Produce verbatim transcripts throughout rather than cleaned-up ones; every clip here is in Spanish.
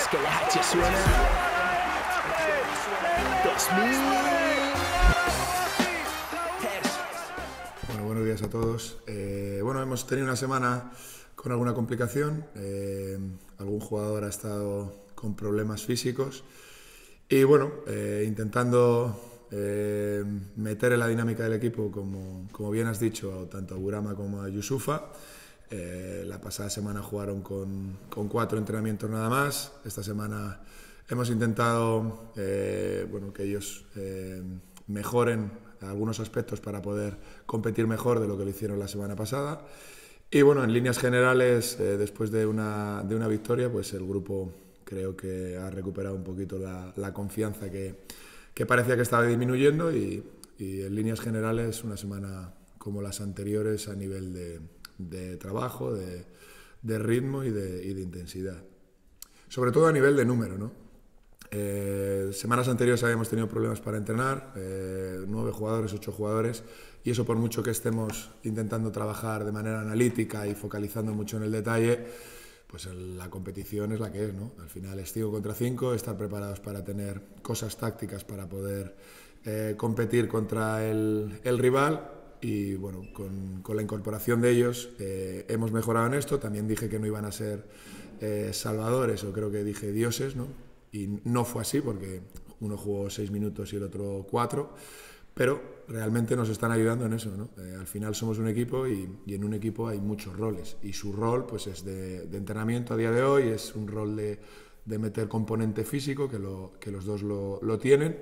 Más que la H suena. dos mil. Bueno, buenos días a todos. Eh, bueno, hemos tenido una semana con alguna complicación. Eh, algún jugador ha estado con problemas físicos. Y bueno, eh, intentando eh, meter en la dinámica del equipo, como, como bien has dicho, tanto a Aburama como a Yusufa. Eh, la pasada semana jugaron con, con cuatro entrenamientos nada más. Esta semana hemos intentado eh, bueno, que ellos eh, mejoren algunos aspectos para poder competir mejor de lo que lo hicieron la semana pasada. Y bueno, en líneas generales, eh, después de una, de una victoria, pues el grupo creo que ha recuperado un poquito la, la confianza que, que parecía que estaba disminuyendo y, y en líneas generales una semana como las anteriores a nivel de, de trabajo, de, de ritmo y de, y de intensidad. Sobre todo a nivel de número, ¿no? Eh, semanas anteriores habíamos tenido problemas para entrenar, eh, nueve jugadores, ocho jugadores, y eso por mucho que estemos intentando trabajar de manera analítica y focalizando mucho en el detalle, pues la competición es la que es, ¿no? Al final es cinco contra cinco, estar preparados para tener cosas tácticas para poder eh, competir contra el, el rival y, bueno, con, con la incorporación de ellos eh, hemos mejorado en esto. También dije que no iban a ser eh, salvadores, o creo que dije dioses, ¿no? Y no fue así porque uno jugó seis minutos y el otro cuatro, pero realmente nos están ayudando en eso, ¿no? Eh, al final somos un equipo y, y en un equipo hay muchos roles y su rol pues es de, de entrenamiento a día de hoy, es un rol de, de meter componente físico que, lo, que los dos lo, lo tienen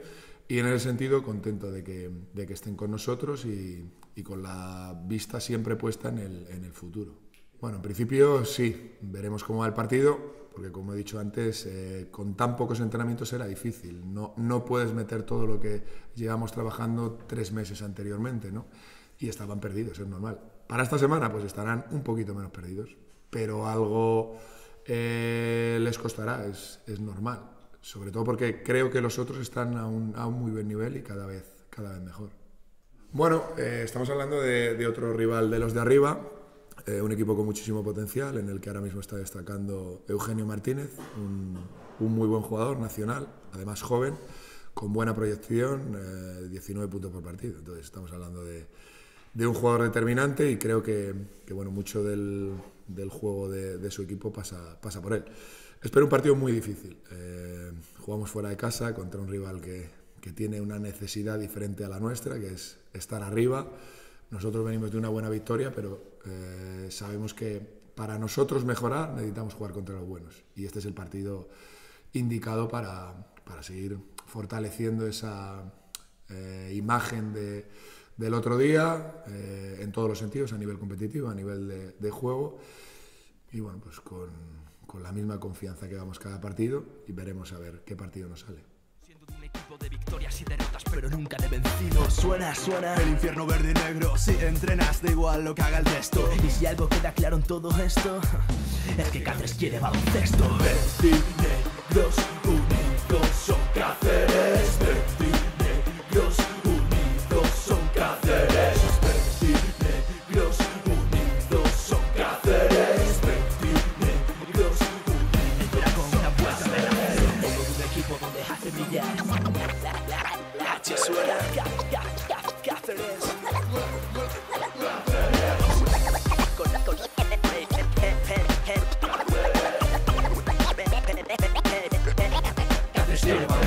y en ese sentido contento de que, de que estén con nosotros y, y con la vista siempre puesta en el, en el futuro. Bueno, en principio sí, veremos cómo va el partido, porque como he dicho antes, eh, con tan pocos entrenamientos era difícil. No, no puedes meter todo lo que llevamos trabajando tres meses anteriormente, ¿no? Y estaban perdidos, es normal. Para esta semana pues estarán un poquito menos perdidos, pero algo eh, les costará, es, es normal. Sobre todo porque creo que los otros están a un, a un muy buen nivel y cada vez, cada vez mejor. Bueno, eh, estamos hablando de, de otro rival de los de arriba. Eh, un equipo con muchísimo potencial, en el que ahora mismo está destacando Eugenio Martínez, un, un muy buen jugador nacional, además joven, con buena proyección, eh, diecinueve puntos por partido. Entonces estamos hablando de, de un jugador determinante y creo que, que bueno, mucho del, del juego de, de su equipo pasa, pasa por él. Espero un partido muy difícil. Eh, jugamos fuera de casa contra un rival que, que tiene una necesidad diferente a la nuestra, que es estar arriba. Nosotros venimos de una buena victoria, pero eh, sabemos que para nosotros mejorar necesitamos jugar contra los buenos. Y este es el partido indicado para, para seguir fortaleciendo esa eh, imagen de, del otro día, eh, en todos los sentidos, a nivel competitivo, a nivel de, de juego. Y bueno, pues con, con la misma confianza que damos cada partido y veremos a ver qué partido nos sale. De victorias y derrotas, pero nunca de vencidos. Suena, suena el infierno verde y negro. Si entrenas, da igual lo que haga el resto. Y si algo queda claro en todo esto, es que Cáceres quiere baloncesto. Veintinegros unidos son Cáceres. Veintinegros unidos son Cáceres. Veintinegros unidos son Cáceres. Veintinegros unidos son Cáceres. Tengo un equipo donde hace brillar. Suena. Cáceres. Cáceres.